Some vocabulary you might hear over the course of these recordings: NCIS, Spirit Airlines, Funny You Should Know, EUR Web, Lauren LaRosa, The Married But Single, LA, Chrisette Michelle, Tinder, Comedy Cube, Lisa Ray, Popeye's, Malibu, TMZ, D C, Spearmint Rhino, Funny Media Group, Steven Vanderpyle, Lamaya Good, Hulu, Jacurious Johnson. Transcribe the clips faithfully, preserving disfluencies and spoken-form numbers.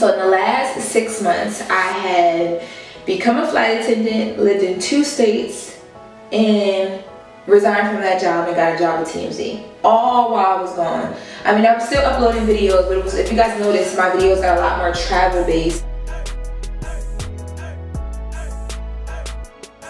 So in the last six months, I had become a flight attendant, lived in two states, and resigned from that job and got a job with T M Z. All while I was gone. I mean, I'm still uploading videos, but it was, if you guys notice, my videos got a lot more travel-based.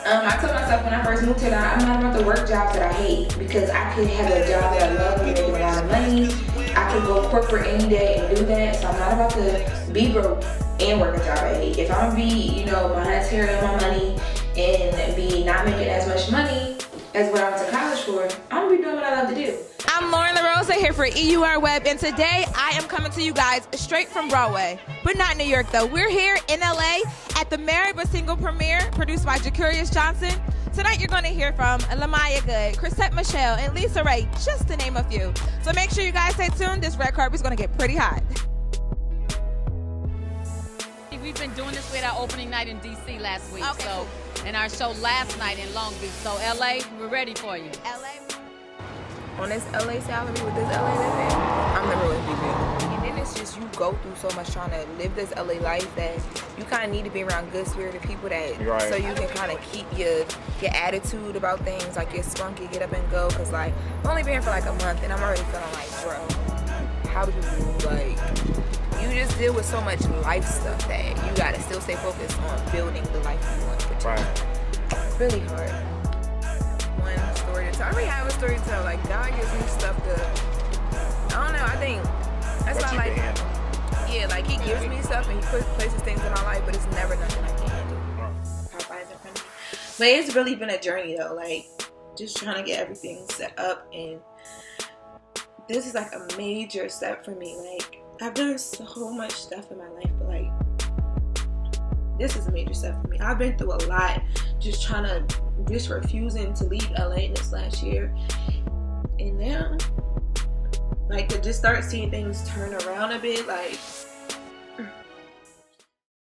Um, I told myself when I first moved here that I'm not about to work jobs that I hate, because I could have a job that I love and make a lot of money. I could go corporate any day and do that, so I'm not about to be broke and work a job I hate. If I'm gonna be, you know, monetary on my money and be not making as much money as what I went to college for, I'm gonna be doing what I love to do. I'm Lauren LaRosa here for E U R Web, and today I am coming to you guys straight from Broadway, but not New York though. We're here in L A at the Married But Single premiere, produced by Jacurious Johnson. Tonight you're going to hear from Lamaya Good, Chrisette Michelle, and Lisa Ray, just to name a few. So make sure you guys stay tuned. This red carpet's going to get pretty hot. We've been doing this with our opening night in D C last week, okay. So, and our show last night in Long Beach. So L A, we're ready for you. L A. On this L A salary with this L A living, I'm never really leaving. It's just you go through so much trying to live this L A life that you kind of need to be around good spirited people that right. So you can kind of keep your your attitude about things, like your spunky get up and go, because like I've only been here for like a month and I'm already feeling like, bro, how do you, like, you just deal with so much life stuff that you gotta still stay focused on building the life you want, which right. It's really hard. One story to tell. I already have a story to tell. Like, God gives me stuff to, I don't know, I think that's what my life. Handle. Yeah, like he gives me stuff and he puts, places things in my life, but it's never nothing I can handle. Popeye's in front of me. But it's really been a journey though, like just trying to get everything set up, and this is like a major step for me. Like, I've done so much stuff in my life, but like this is a major step for me. I've been through a lot, just trying to, just refusing to leave L A this last year, and now, like, to just start seeing things turn around a bit, like,